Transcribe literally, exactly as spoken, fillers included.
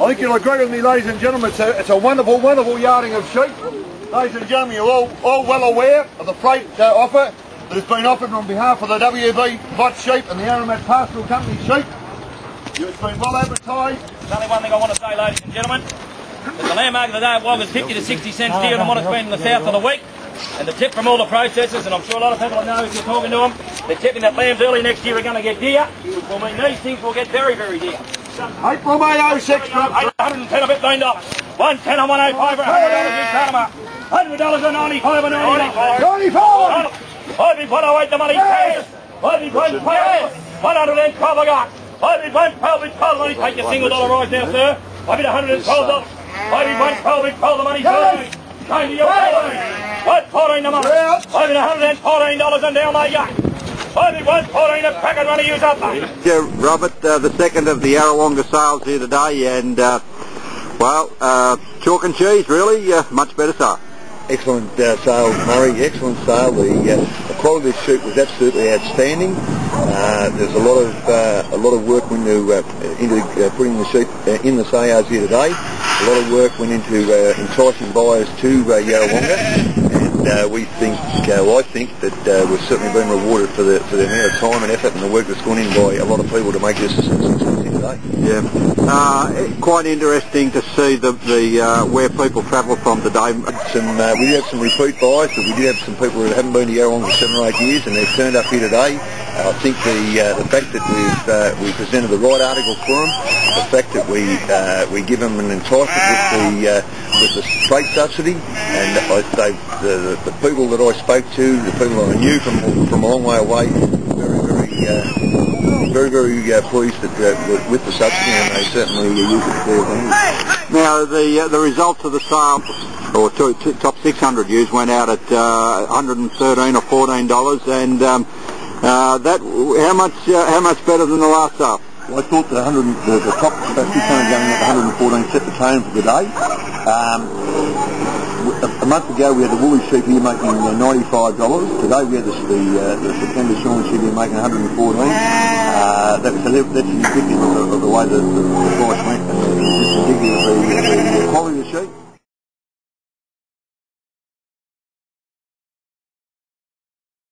I think you'll agree with me, ladies and gentlemen, it's a, it's a wonderful, wonderful yarding of sheep. Ladies and gentlemen, you're all, all well aware of the freight uh, offer that has been offered on behalf of the W V Mott sheep and the Aramat Pastoral Company sheep. It's been well advertised. There's only one thing I want to say, ladies and gentlemen. The landmark of the day at Wog is fifty to sixty cents dearer than what it's been in the south of the week. And the tip from all the processors, and I'm sure a lot of people I know if you're talking to them, they're tipping that lambs early next year are going to get dear, which will mean these things will get very, very dear. eight point oh six, eight hundred and ten of fifteen dollars. one ten on one oh five for one hundred dollars. one hundred dollars on ninety-five and ninety-five. ninety-five! I've been one oh eight the money cash. I've been paying cash. one hundred twelve I got. I've been paying twelve, twelve money. Take your single dollar rise now, sir. I've been one hundred twelve dollars. I've been paying twelve, twelve the money, sir. Came to your family. one fourteen the money. I've been one hundred fourteen dollars and down my yacht. I've been one fourteen a pack and running use up, mate. Yeah, Robert, uh, the second of the Yarrawonga sales here today, and, uh, well, uh, chalk and cheese, really, uh, much better sale. Excellent uh, sale, Murray, excellent sale. The, uh, the quality of the shoot was absolutely outstanding. Uh, there's a lot of uh, a lot of work went into, uh, into uh, putting the sheep uh, in the sales here today. A lot of work went into uh, enticing buyers to uh, Yarrawonga. Uh, we think, uh, well, I think that uh, we've certainly been rewarded for the for the amount of time and effort and the work that's gone in by a lot of people to make this a success today. Yeah, uh, quite interesting to see the the uh, where people travel from today. Some uh, we have some repeat buys, but we do have some people who haven't been to Yarrawonga for seven or eight years and they've turned up here today. Uh, I think the uh, the fact that we've uh, we presented the right article for them, the fact that we uh, we give them an enticement with the uh, with the freight subsidy, and I say the, the the people that I spoke to, the people I knew from from a long way away, very very uh, very very uh, pleased that uh, with the subsidy, and they certainly use it for them. Now the uh, the results of the sale, or two, two, top six hundred ewes, went out at uh, one hundred thirteen or fourteen dollars, and um, Uh, that how much uh, how much better than the last half? Well, I thought that one hundred, the, the top about six hundred going at one hundred fourteen set the tone for the day. Um, a, a month ago we had the woolly sheep here making uh, ninety-five dollars. Today we had the the, uh, the September shorn sheep here making one hundred fourteen. Uh, that, so that, that's indicative of the, of the way that the, the